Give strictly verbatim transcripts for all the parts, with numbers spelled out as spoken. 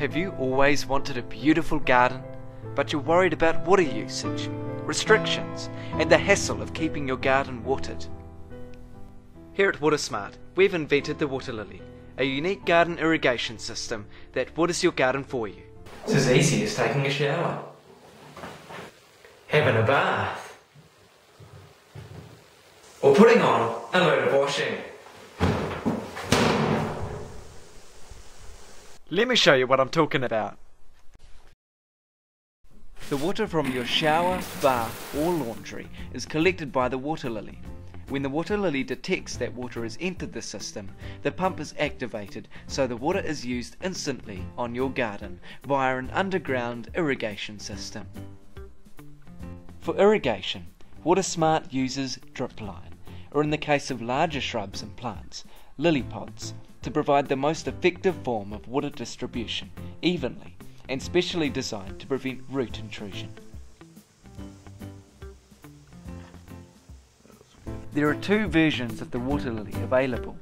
Have you always wanted a beautiful garden, but you're worried about water usage, restrictions, and the hassle of keeping your garden watered? Here at WaterSmart, we've invented the WaterLillee, a unique garden irrigation system that waters your garden for you. It's as easy as taking a shower, having a bath, or putting on a load of washing. Let me show you what I'm talking about. The water from your shower, bath or laundry is collected by the WaterLillee. When the WaterLillee detects that water has entered the system, the pump is activated so the water is used instantly on your garden via an underground irrigation system. For irrigation, WaterSmart uses drip line, or in the case of larger shrubs and plants, lily pods, to provide the most effective form of water distribution, evenly, and specially designed to prevent root intrusion. There are two versions of the WaterLillee available.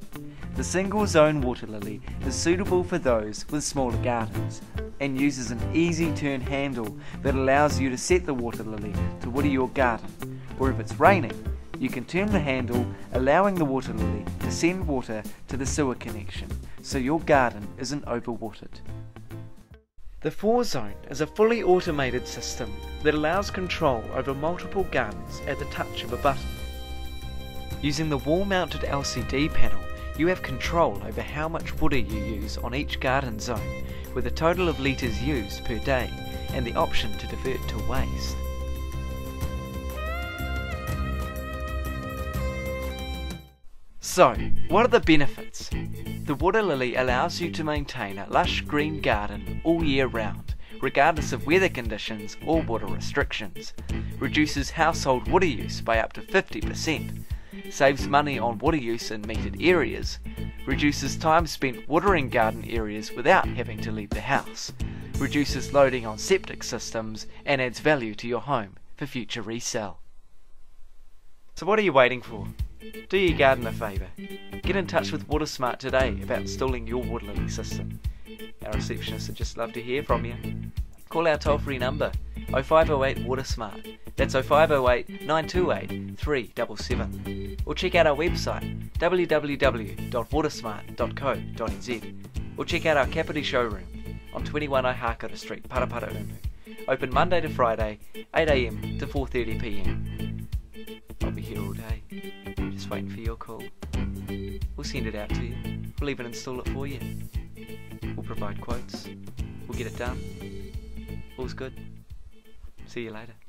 The single zone WaterLillee is suitable for those with smaller gardens and uses an easy turn handle that allows you to set the WaterLillee to water your garden, or if it's raining, you can turn the handle, allowing the WaterLillee to send water to the sewer connection, so your garden isn't overwatered. The four zone is a fully automated system that allows control over multiple gardens at the touch of a button. Using the wall-mounted L C D panel, you have control over how much water you use on each garden zone, with a total of litres used per day, and the option to divert to waste. So, what are the benefits? The WaterLillee allows you to maintain a lush green garden all year round, regardless of weather conditions or water restrictions. Reduces household water use by up to fifty percent. Saves money on water use in metered areas. Reduces time spent watering garden areas without having to leave the house. Reduces loading on septic systems and adds value to your home for future resale. So what are you waiting for? Do your garden a favour. Get in touch with WaterSmart today about installing your WaterLillee system. Our receptionists would just love to hear from you. Call our toll-free number oh five oh eight WaterSmart. That's oh five oh eight, nine two eight, three seven seven. Or check out our website w w w dot watersmart dot co dot n z. Or check out our Kapiti showroom on twenty-one Ohakura Street, Paraparaumu. Open Monday to Friday, eight a m to four thirty p m. I'll be here all day. Just waiting for your call. We'll send it out to you. We'll even install it for you. We'll provide quotes. We'll get it done. All's good. See you later.